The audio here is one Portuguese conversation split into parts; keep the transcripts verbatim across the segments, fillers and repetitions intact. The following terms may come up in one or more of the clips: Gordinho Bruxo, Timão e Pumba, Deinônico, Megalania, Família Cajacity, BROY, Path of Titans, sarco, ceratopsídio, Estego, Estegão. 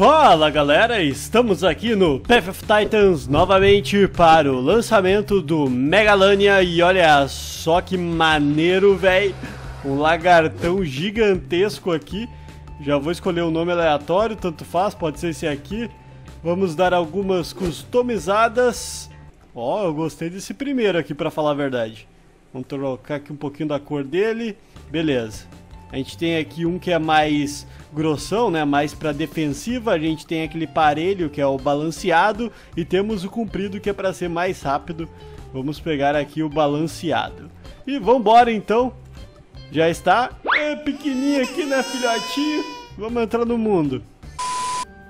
Fala galera, estamos aqui no Path of Titans novamente para o lançamento do Megalania. E olha só que maneiro, velho. Um lagartão gigantesco aqui. Já vou escolher um nome aleatório, tanto faz, pode ser esse aqui. Vamos dar algumas customizadas. Ó, oh, eu gostei desse primeiro aqui, pra falar a verdade. Vamos trocar aqui um pouquinho da cor dele. Beleza. A gente tem aqui um que é mais grossão, né? Mais para defensiva. A gente tem aquele parelho que é o balanceado. E temos o comprido que é para ser mais rápido. Vamos pegar aqui o balanceado. E vambora então. Já está. É pequenininho aqui, né, filhotinho? Vamos entrar no mundo.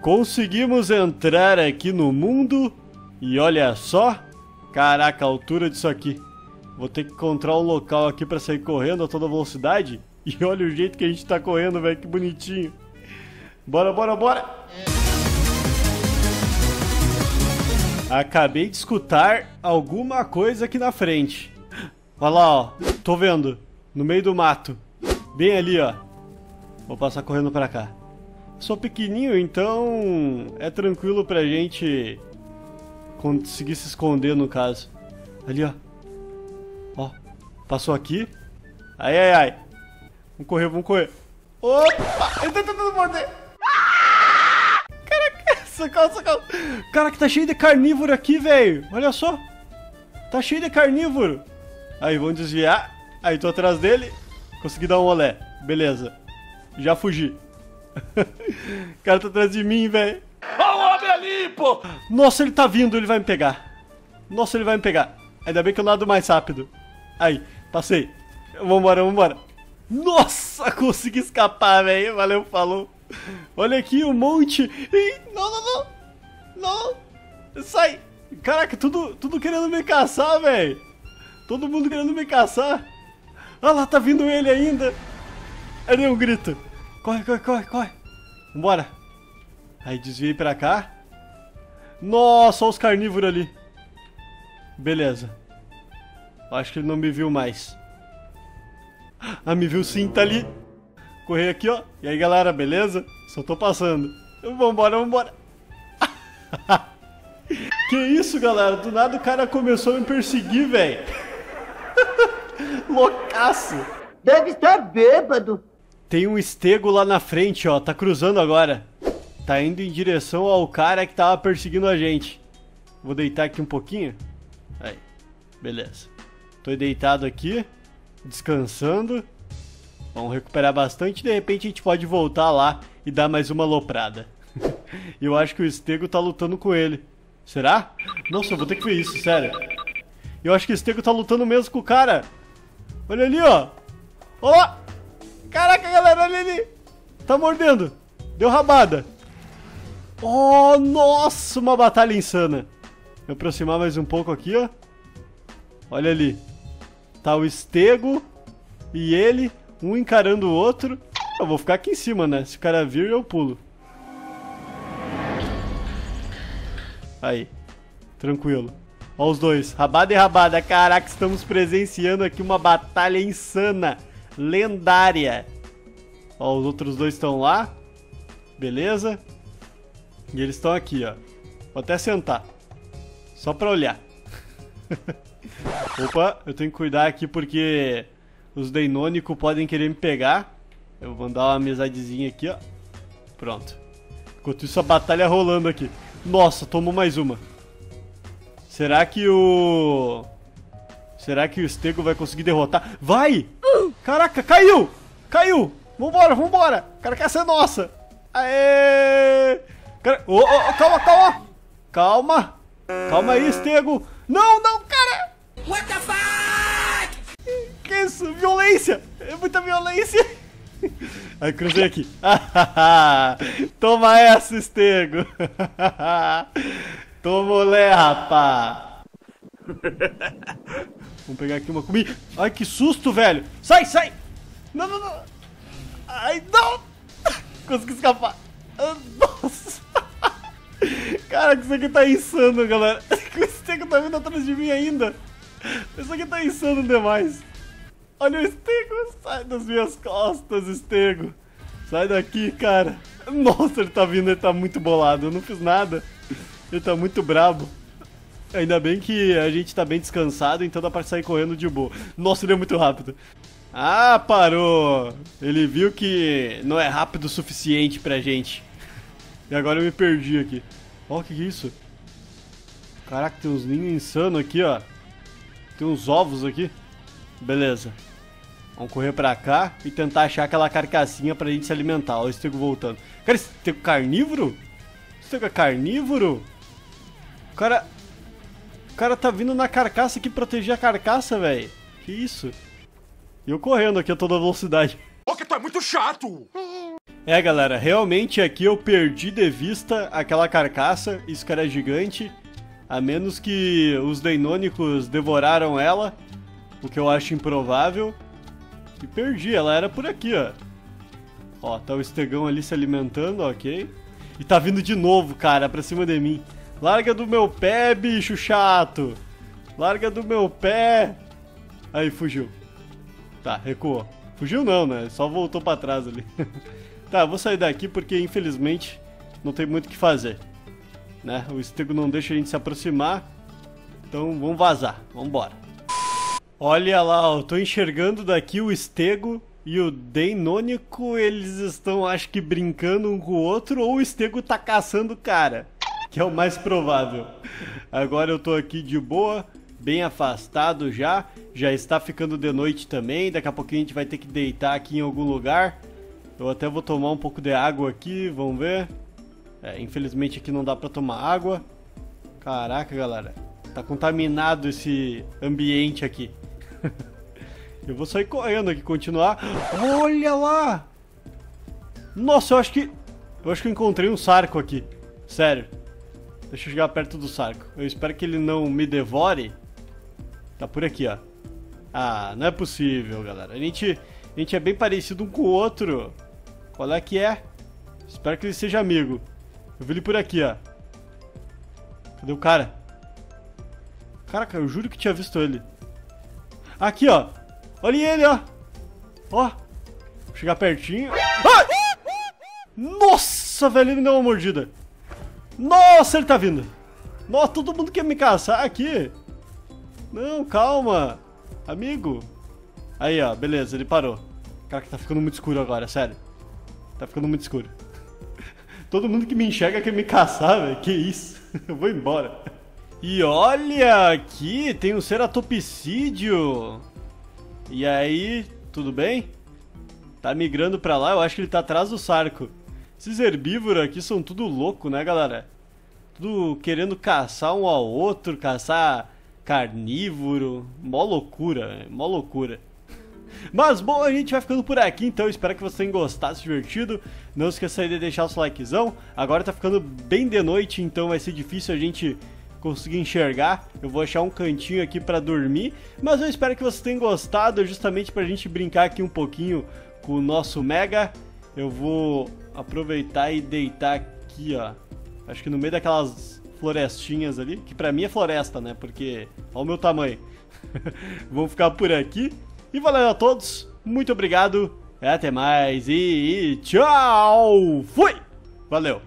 Conseguimos entrar aqui no mundo. E olha só. Caraca, a altura disso aqui. Vou ter que encontrar um local aqui para sair correndo a toda velocidade. E olha o jeito que a gente tá correndo, velho, que bonitinho. Bora, bora, bora. Acabei de escutar alguma coisa aqui na frente. Olha lá, ó. Tô vendo. No meio do mato. Bem ali, ó. Vou passar correndo pra cá. Sou pequenininho, então é tranquilo pra gente conseguir se esconder, no caso. Ali, ó. Ó. Passou aqui. Ai, ai, ai. Vamos correr, vamos correr. Opa! Ele tá tentando morder. Caraca, socorro, socorro. Caraca, tá cheio de carnívoro aqui, velho. Olha só. Tá cheio de carnívoro. Aí, vamos desviar. Aí, tô atrás dele. Consegui dar um olé. Beleza. Já fugi. O cara tá atrás de mim, velho. Ó, o homem ali, pô. Nossa, ele tá vindo. Ele vai me pegar. Nossa, ele vai me pegar. Ainda bem que eu nado mais rápido. Aí, passei. Vambora, vambora. Nossa, consegui escapar, velho. Valeu, falou. Olha aqui um monte. Ih, não, não, não. Não. Sai. Caraca, tudo, tudo querendo me caçar, velho. Todo mundo querendo me caçar. Ah lá, tá vindo ele ainda. Aí deu um grito. Corre, corre, corre, corre. Vambora. Aí desviei pra cá. Nossa, olha os carnívoros ali. Beleza. Acho que ele não me viu mais. Ah, me viu sim, tá ali. Correr aqui, ó. E aí, galera, beleza? Só tô passando. Vambora, vambora. Que isso, galera? Do nada o cara começou a me perseguir, velho. Loucaço. Deve estar bêbado. Tem um estego lá na frente, ó. Tá cruzando agora. Tá indo em direção ao cara que tava perseguindo a gente. Vou deitar aqui um pouquinho. Aí, beleza. Tô deitado aqui. Descansando. Vamos recuperar bastante. De repente a gente pode voltar lá e dar mais uma aloprada. Eu acho que o Estego tá lutando com ele. Será? Nossa, eu vou ter que ver isso, sério. Eu acho que o Estego tá lutando mesmo com o cara. Olha ali, ó. Ó! Caraca, galera, olha ali. Tá mordendo. Deu rabada. Oh, nossa, uma batalha insana. Vou aproximar mais um pouco aqui, ó. Olha ali. Tá o Estego e ele, um encarando o outro. Eu vou ficar aqui em cima, né? Se o cara vir, eu pulo. Aí. Tranquilo. Ó os dois. Rabada e rabada. Caraca, estamos presenciando aqui uma batalha insana. Lendária. Ó, os outros dois estão lá. Beleza. E eles estão aqui, ó. Vou até sentar. Só pra olhar. Opa, eu tenho que cuidar aqui porque os Deinônico podem querer me pegar. Eu vou mandar uma amizadezinha aqui, ó. Pronto. Enquanto isso, a batalha rolando aqui. Nossa, tomou mais uma. Será que o... Será que o Estego vai conseguir derrotar? Vai! Caraca, caiu! Caiu! Vambora, vambora! Caraca, essa é nossa! Aê! Cara... Oh, oh, calma, calma! Calma! Calma aí, Estego! Não, não, cara! What the fuck? Que isso? Violência! É muita violência! Aí cruzei aqui. Toma essa, Estego! Toma olé, rapá! Vamos pegar aqui uma comida. Ai, que susto, velho! Sai, sai! Não, não, não! Ai, não! Consegui escapar! Nossa! Cara, isso aqui tá insano, galera. O Estego tá vindo atrás de mim ainda. Isso aqui tá insano demais. Olha o Estego. Sai das minhas costas, Estego. Sai daqui, cara. Nossa, ele tá vindo, ele tá muito bolado. Eu não fiz nada. Ele tá muito brabo. Ainda bem que a gente tá bem descansado, então dá pra sair correndo de boa. Nossa, ele é muito rápido. Ah, parou. Ele viu que não é rápido o suficiente pra gente. E agora eu me perdi aqui. Ó, oh, o que que é isso? Caraca, tem uns ninhos insanos aqui, ó. Tem uns ovos aqui. Beleza. Vamos correr pra cá e tentar achar aquela carcassinha pra gente se alimentar. Ó, o Estego voltando. Cara, esse Estego carnívoro? Estego é carnívoro? O cara... O cara tá vindo na carcaça aqui proteger a carcaça, velho. Que isso? E eu correndo aqui a toda velocidade. Ô, que tu é muito chato! É, galera, realmente aqui eu perdi de vista aquela carcaça. Isso que era gigante. A menos que os Deinônicos devoraram ela, o que eu acho improvável. E perdi, ela era por aqui, ó. Ó, tá o Estegão ali se alimentando, ok. E tá vindo de novo, cara, pra cima de mim. Larga do meu pé, bicho chato. Larga do meu pé. Aí, fugiu. Tá, recuou. Fugiu não, né? Só voltou pra trás ali. Tá, vou sair daqui porque, infelizmente, não tem muito o que fazer, né? O Estego não deixa a gente se aproximar. Então, vamos vazar. Vamos embora. Olha lá, eu tô enxergando daqui o Estego e o Deinônico. Eles estão, acho que, brincando um com o outro. Ou o Estego tá caçando o cara, que é o mais provável. Agora eu tô aqui de boa, bem afastado já. Já está ficando de noite também. Daqui a pouquinho a gente vai ter que deitar aqui em algum lugar. Eu até vou tomar um pouco de água aqui, vamos ver. É, infelizmente aqui não dá pra tomar água. Caraca, galera. Tá contaminado esse ambiente aqui. Eu vou sair correndo aqui, continuar. Olha lá! Nossa, eu acho que... Eu acho que eu encontrei um sarco aqui. Sério. Deixa eu chegar perto do sarco. Eu espero que ele não me devore. Tá por aqui, ó. Ah, não é possível, galera. A gente, a gente é bem parecido um com o outro. Qual é que é? Espero que ele seja amigo. Eu vi ele por aqui, ó. Cadê o cara? Caraca, eu juro que tinha visto ele. Aqui, ó. Olha ele, ó. Ó. Vou chegar pertinho. Ah! Nossa, velho, ele me deu uma mordida. Nossa, ele tá vindo. Nossa, todo mundo quer me caçar aqui. Não, calma. Amigo. Aí, ó. Beleza, ele parou. Caraca, tá ficando muito escuro agora, sério. Tá ficando muito escuro. Todo mundo que me enxerga quer me caçar, velho. Que isso? Eu vou embora. E olha aqui, tem um ceratopsídio. E aí, tudo bem? Tá migrando pra lá, eu acho que ele tá atrás do sarco. Esses herbívoros aqui são tudo louco, né, galera? Tudo querendo caçar um ao outro, caçar carnívoro. Mó loucura, véio. Mó loucura. Mas bom, a gente vai ficando por aqui, então espero que vocês tenham gostado, se divertido. Não esqueça de deixar o seu likezão. Agora tá ficando bem de noite, então vai ser difícil a gente conseguir enxergar. Eu vou achar um cantinho aqui pra dormir. Mas eu espero que vocês tenham gostado, justamente pra gente brincar aqui um pouquinho com o nosso Mega. Eu vou aproveitar e deitar aqui, ó. Acho que no meio daquelas florestinhas ali, que pra mim é floresta, né? Porque olha o meu tamanho. Vamos ficar por aqui. E valeu a todos, muito obrigado, até mais e tchau! Fui! Valeu!